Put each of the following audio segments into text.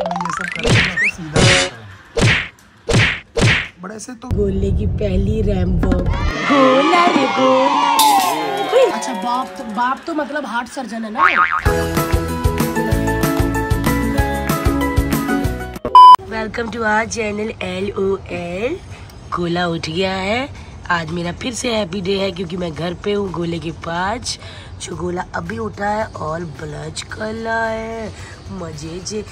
ये सब करके सीधा बड़े से तो गोले की पहली रैम्बो गोला रे गोला। अच्छा बाप तो मतलब हार्ट सर्जन है ना। Welcome to our channel LOL। Gola उठ गया है। आज मेरा फिर से हैप्पी डे है क्योंकि मैं घर पे हूँ गोले के पास। जो गोला अभी उठा है और ब्लच कला है मजे जे।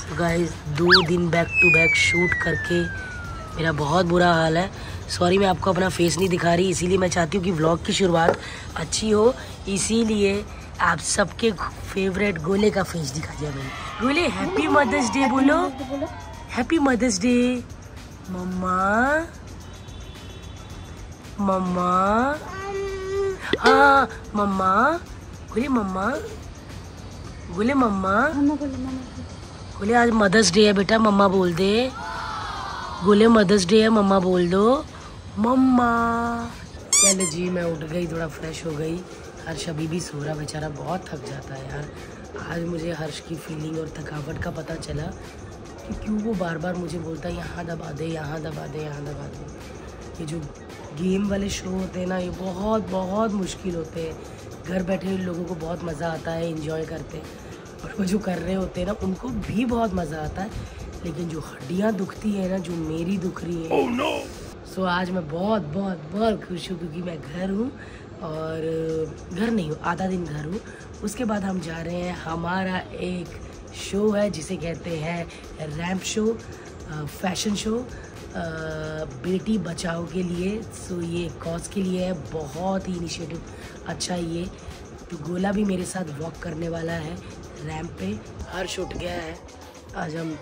So guys, 2 दिन बैक टू बैक शूट करके मेरा बहुत बुरा हाल है। सॉरी मैं आपको अपना फेस नहीं दिखा रही, इसीलिए मैं चाहती हूँ कि व्लॉग की शुरुआत अच्छी हो, इसीलिए आप सबके फेवरेट गोले का फेस दिखा दिया मैंने। गोले हैप्पी मदर्स डे बोलो। हैप्पी मदर्स डे मम्मा मम्मा। हाँ मम्मा गोले मम्मा गोले मम्मा गोले आज मदर्स डे है बेटा, मम्मा बोल दे। गोले मदर्स डे है मम्मा बोल दो मम्मा। चलो जी मैं उठ गई, थोड़ा फ्रेश हो गई। हर्ष अभी भी सो रहा बेचारा, बहुत थक जाता है यार। आज मुझे हर्ष की फीलिंग और थकावट का पता चला कि क्यों वो बार बार मुझे बोलता है यहाँ दबा दे यहाँ दबा दे यहाँ दबा दे। ये जो गेम वाले शो होते हैं ना ये बहुत मुश्किल होते हैं। घर बैठे लोगों को बहुत मज़ा आता है, एंजॉय करते हैं, और वो जो कर रहे होते हैं ना उनको भी बहुत मज़ा आता है। लेकिन जो हड्डियाँ दुखती है ना, जो मेरी दुख रही है। Oh no! सो आज मैं बहुत खुश हूँ क्योंकि मैं घर हूँ, और घर नहीं हूँ, आधा दिन घर हूँ। उसके बाद हम जा रहे हैं, हमारा एक शो है जिसे कहते हैं ramp show, fashion show, Beti Bachao के लिए। सो ये कॉज के लिए है, बहुत ही इनिशिएटिव अच्छा है ये। तो गोला भी मेरे साथ वॉक करने वाला है रैंप पे। हर्ष उठ गया है। आज हम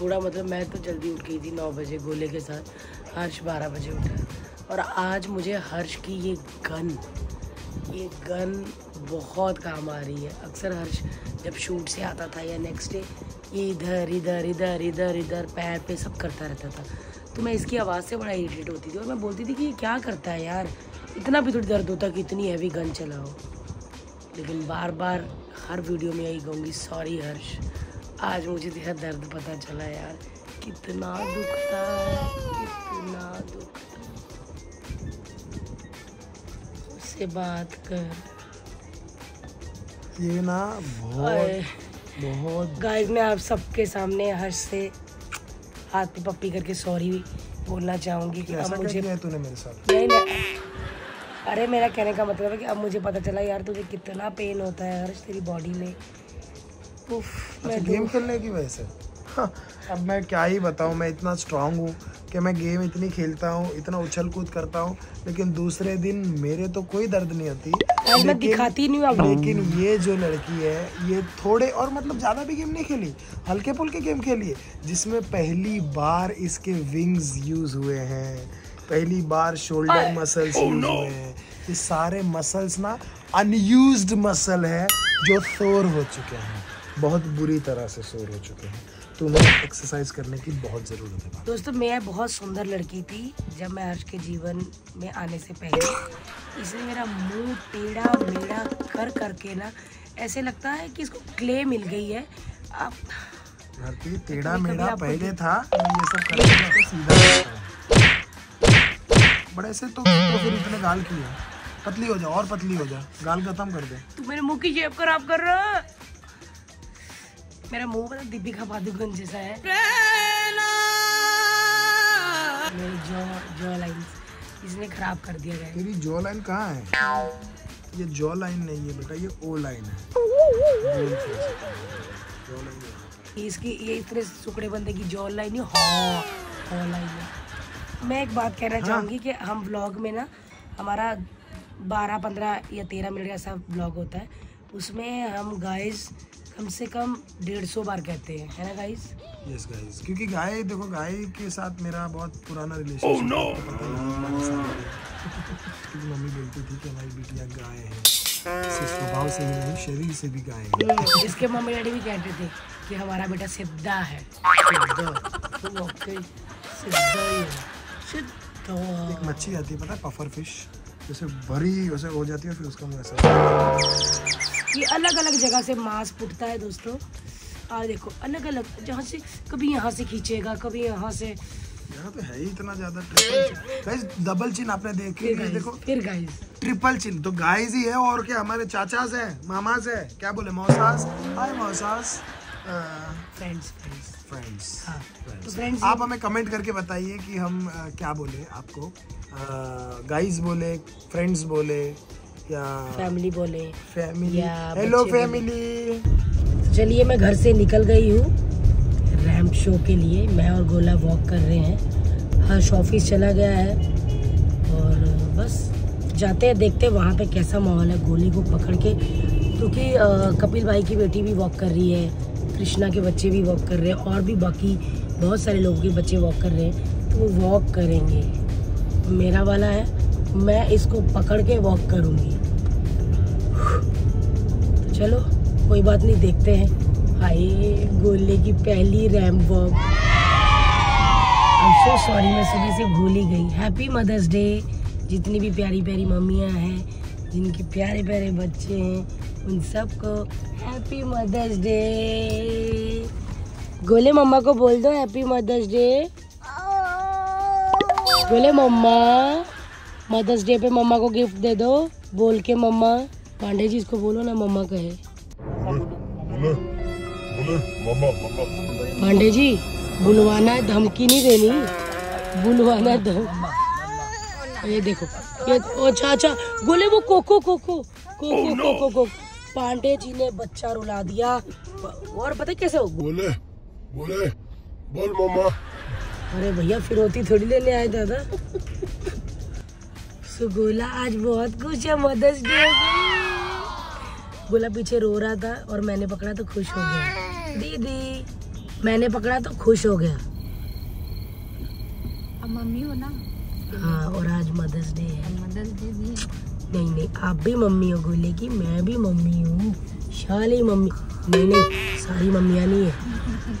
थोड़ा मतलब मैं तो जल्दी उठ गई थी 9 बजे गोले के साथ, हर्ष 12 बजे उठा। और आज मुझे हर्ष की ये गन बहुत काम आ रही है। अक्सर हर्ष जब शूट से आता था या नेक्स्ट डे ये इधर पैर पे सब करता रहता था, तो मैं इसकी आवाज़ से बड़ा इरिटेट होती थी और मैं बोलती थी कि ये क्या करता है यार, इतना भी तो दर्द होता कि इतनी हैवी गन चलाओ। लेकिन बार हर वीडियो में यही कहूँगी, सॉरी हर्ष, आज मुझे तेरा दर्द पता चला यार, कितना दुखता है। से बात कर ये ना बहुत। गाइस मैं आप सबके सामने हर्ष से हाथ पे पप्पी करके सॉरी बोलना चाहूँगी कि अब मुझे तूने मेरे साथ नहीं। अरे मेरा कहने का मतलब है कि अब मुझे पता चला यार तुझे कितना पेन होता है हर्ष, तेरी बॉडी में। उफ, मैं गेम खेलने की वजह से। हाँ, अब मैं क्या ही बताऊँ, मैं इतना स्ट्रांग हूँ कि मैं गेम इतनी खेलता हूँ, इतना उछल कूद करता हूँ, लेकिन दूसरे दिन मेरे तो कोई दर्द नहीं आती। मैं दिखाती नहीं हूँ। लेकिन ये जो लड़की है ये थोड़े और मतलब ज़्यादा भी गेम नहीं खेली, हल्के फुल्के गेम खेली, जिसमें पहली बार इसके विंग्स यूज़ हुए हैं, पहली बार शोल्डर मसल्स यूज हुए हैं। ये सारे मसल्स ना अनयूज्ड मसल हैं जो शोर हो चुके हैं, बहुत बुरी तरह से शोर हो चुके हैं। तुम्हें एक्सरसाइज करने की बहुत ज़रूरत है। दोस्तों मैं बहुत सुंदर लड़की थी जब मैं हर्ष के जीवन में आने से पहले। इसने मेरा मुंह टेढ़ा मेढ़ा कर करके ना ऐसे लगता है कि इसको क्ले मिल गई है। आप लड़की टेढ़ा मेढ़ा पहले था, ये सब करके सीधा बड़े से तो फिर इतने गाल की है। पतली हो जा और पतली हो जा, गाल खत्म कर दे। तू मेरे मुँह की जेब खराब कर रहा है। मेरा मुंह मतलब दीपिका पादुकोण जैसा है। मेरी जॉ लाइन इसने खराब कर दिया गया। तेरी जॉ लाइन कहाँ है? ये जॉ लाइन नहीं है बेटा, ये ओ लाइन है। जॉ लाइन इसकी ये इतने सुकड़े बंदे की जॉ लाइन ही ओ लाइन है। मैं एक बात कहना चाहूँगी कि हम ब्लॉग में ना हमारा 12, 15 या 13 मिनट का सब ब्लॉग होता है, उसमें हम गाइस कम से कम 150 बार कहते हैं, है ना गाइस? यस गाइस, क्योंकि गाय देखो गाय के साथ मेरा बहुत पुराना रिलेशनशिप। Oh no. क्योंकि मम्मी बोलती थी कि हमारी बिटिया गाय है, स्वभाव से ही नहीं शरीर से भी गाय है। इसके मम्मी डैडी भी कहते थे कि हमारा बेटा सिद्धा है। एक मच्छी आती है पता है, पफर फिश, जैसे भरी वैसे हो जाती है, फिर उसका मुँह ऐसा। ये अलग अलग जगह से मास्क फूटता है दोस्तों। और देखो अलग अलग जहाँ से, कभी यहाँ से खींचेगा, कभी यहाँ से, यहाँ तो है ही इतना ज़्यादा। गाइस डबल चिन आपने देखे, देखो फिर गाइस ट्रिपल चिन तो गाइस ही है। और क्या हमारे चाचास है, मामास है, क्या बोले मौसास, हाय मौसास, फ्रेंड्स फ्रेंड्स। हाँ तो फ्रेंड्स आप हमें कमेंट करके बताइए कि हम क्या बोले आपको, गाइस बोले, फ्रेंड्स बोले या फैमिली बोले, फैमिली हेलो फैमिली। चलिए मैं घर से निकल गई हूँ रैम्प शो के लिए। मैं और गोला वॉक कर रहे हैं, हर्ष ऑफिस चला गया है और बस जाते हैं, देखते हैं वहाँ पे कैसा माहौल है गोली को पकड़ के, क्योंकि कपिल भाई की बेटी भी वॉक कर रही है, कृष्णा के बच्चे भी वॉक कर रहे हैं और भी बाकी बहुत सारे लोगों के बच्चे वॉक कर रहे हैं। तो वो वॉक करेंगे, मेरा वाला है, मैं इसको पकड़ के वॉक करूँगी। तो चलो कोई बात नहीं, देखते हैं। हाय गोले की पहली ramp walk. I am so sorry मैं सुबह से भूल ही गई। हैप्पी मदर्स डे जितनी भी प्यारी प्यारी मम्मियाँ हैं, जिनके प्यारे प्यारे बच्चे हैं, उन सबको हैप्पी मदर्स डे। गोले मम्मा को बोल दो हैप्पी मदर्स डे। गोले मम्मा मदर्स डे पे मम्मा को गिफ्ट दे दो बोल के। मम्मा पांडे जी इसको बोलो ना मम्मा कहे। पांडे जी बुलवाना है, धमकी नहीं देनी, बुलवाना है धमकी। ये देखो ये, अच्छा अच्छा गोले वो कोको कोको कोको कोको को पांडे जी ने बच्चा रुला दिया। और पता कैसे हो गोले, बोले बोल मम्मा। अरे भैया फिरौती थोड़ी लेने आए दादा। सो गोला आज बहुत खुश है, मदर्स डे। गोला पीछे रो रहा था और मैंने पकड़ा तो खुश हो गया। दीदी मैंने पकड़ा तो खुश हो गया। अब मम्मी हो ना। हाँ और आज मदर्स डे है। मदर्स डे भी नहीं, नहीं आप भी मम्मी हो गोले की, मैं भी मम्मी हूँ, शाली मम्मी नहीं, नहीं सारी मम्मियाँ नहीं है।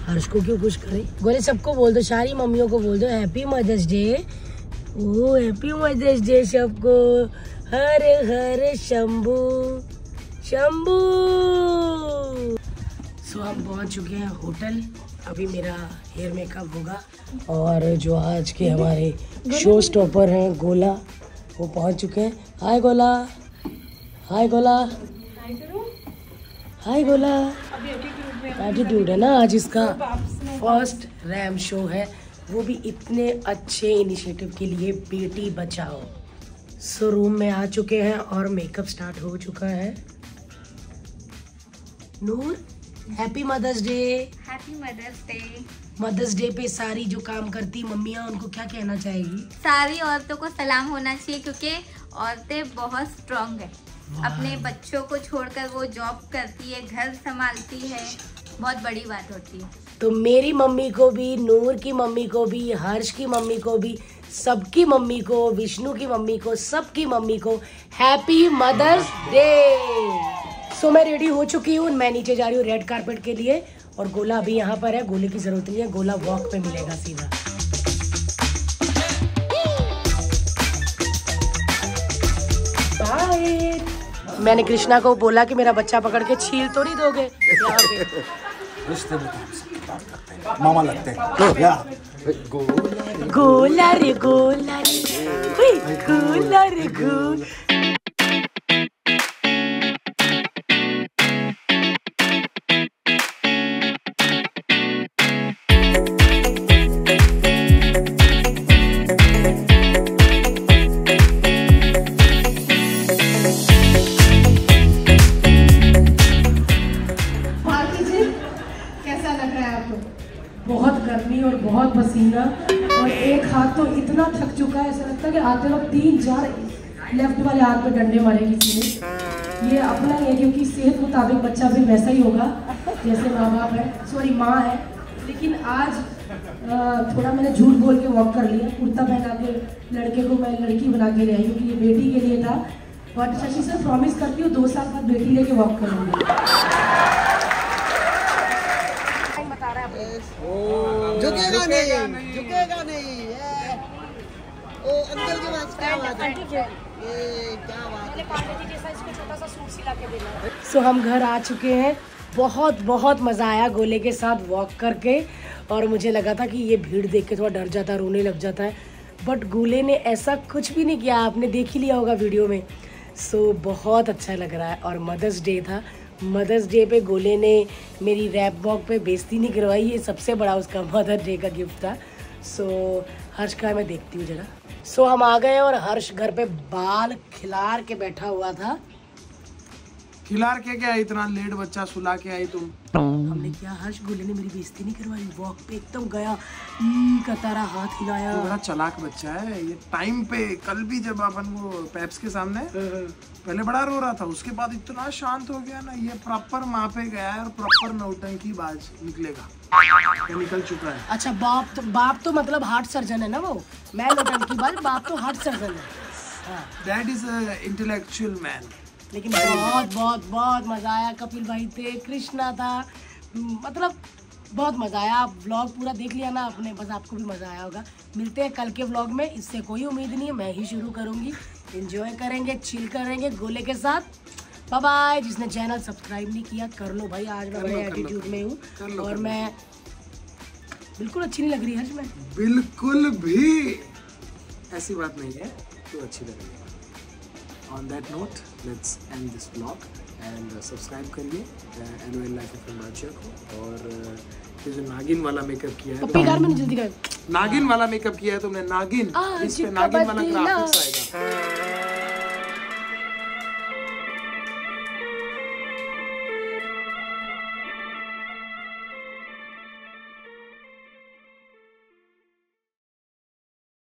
हर्ष को क्यों खुश करे गोले, सबको बोल दो, सारी मम्मियों को बोल दो happy mother's day. Oh happy mother's day सबको। हर हर शंभू शंभू। तो हम पहुंच चुके हैं होटल, अभी मेरा हेयर मेकअप होगा। और जो आज के हमारे शो स्टॉपर हैं गोला, वो पहुंच चुके हैं। हाय गोला, हाय गोला, हाय गोला। एटीट्यूड है ना आज इसका, फर्स्ट रैम शो है, वो भी इतने अच्छे इनिशिएटिव के लिए बेटी बचाओ। सो रूम में आ चुके हैं और मेकअप स्टार्ट हो चुका है। Noor happy mother's day. Happy mother's day. Mother's day पे सारी जो काम करती मम्मियाँ उनको क्या कहना चाहेगी? सारी औरतों को सलाम होना चाहिए, क्योंकि औरतें बहुत स्ट्रांग है। अपने बच्चों को छोड़कर वो जॉब करती है, घर संभालती है, बहुत बड़ी बात होती है। तो मेरी मम्मी को भी, नूर की मम्मी को भी, हर्ष की मम्मी को भी, सबकी मम्मी को, विष्णु की मम्मी को, सबकी मम्मी को हैप्पी मदर्स डे। सो मैं रेडी हो चुकी हूँ, मैं नीचे जा रही हूँ रेड कारपेट के लिए। और गोला अभी यहाँ पर है, गोले की जरूरत नहीं है, गोला वॉक पे मिलेगा सीधा। बाय। मैंने कृष्णा को बोला कि मेरा बच्चा पकड़ के छील तो नहीं दोगे। मामा लगते हैं। गोला रे गोला रे गोला रे गोला। और एक हाथ तो इतना थक चुका है, ऐसा लगता है कि आते वक्त 3-4 लेफ्ट वाले हाथ पे डंडे मारे किसी ने। ये अपना ही है, क्योंकि सेहत मुताबिक बच्चा भी वैसा ही होगा जैसे माँ बाप है, सॉरी माँ है। लेकिन आज थोड़ा मैंने झूठ बोल के वॉक कर लिया, कुर्ता पहना के लड़के को मैं लड़की बना के ले आई, क्योंकि ये बेटी के लिए था। बट शशि सर प्रॉमिस करती हूँ 2 साल बाद बेटी लेके वॉक करूँगी। झुकेगा नहीं, झुकेगा नहीं। ओ अंकल के पास क्या बात है, क्या बात है। पांडे जैसा इसको छोटा सा सूट सिला के देना। सो हम घर आ चुके हैं। बहुत बहुत मज़ा आया गोले के साथ वॉक करके, और मुझे लगा था कि ये भीड़ देख के थोड़ा डर जाता है, रोने लग जाता है, बट गोले ने ऐसा कुछ भी नहीं किया। आपने देख ही लिया होगा वीडियो में। सो बहुत अच्छा लग रहा है। और मदर्स डे था, मदर्स डे पे गोले ने मेरी रैप बॉक पे बेइज्जती नहीं करवाई, ये सबसे बड़ा उसका मदर्स डे का गिफ्ट था। सो हर्ष का मैं देखती हूँ जरा। सो हम आ गए और हर्ष घर पे बाल खिलार के बैठा हुआ था। खिलार के क्या, इतना लेट बच्चा सुला के आई तुम। हमने क्या, हर्ष गोले ने मेरी बेइज्जती नहीं करवाई, वॉक पे एकदम गया, करता रहा, हाथ हिलाया। तो बड़ा चालाक बच्चा है ये। टाइम पे कल भी जब अपन वो पैप्स के सामने, पहले बड़ा रो रहा था, उसके बाद इतना शांत हो गया ना, ये प्रॉपर माँ पे गया और प्रॉपर नौटंकी बाज निकलेगा, तो निकल चुका है। अच्छा, बाप तो मतलब हार्ट सर्जन है ना वो। मैं नौटंकी बाज, बाप तो हार्ट सर्जन है। That is intellectual man. लेकिन बहुत बहुत बहुत मज़ा आया। कपिल भाई थे, कृष्णा था, मतलब बहुत मज़ा आया। आप व्लॉग पूरा देख लिया ना आपने, बस आपको भी मज़ा आया होगा। मिलते हैं कल के व्लॉग में। इससे कोई उम्मीद नहीं है, मैं ही शुरू करूँगी। एंजॉय करेंगे, चिल करेंगे गोले के साथ। Bye bye. जिसने चैनल सब्सक्राइब नहीं किया कर लो भाई, आज मैं अपने एटीट्यूड में हूँ और मैं बिल्कुल अच्छी नहीं लग रही हर्ष। मैं बिल्कुल भी ऐसी बात नहीं है, तो अच्छी लग रही है। On that note, let's end this vlog and subscribe करिए LOL लाइफ में मार्चर को। और ये जो नागिन वाला मेकअप किया है, घर में जल्दी कर, नागिन वाला मेकअप किया है तुमने, नागिन, इस पे नागिन वाला ग्राफिक्स आएगा।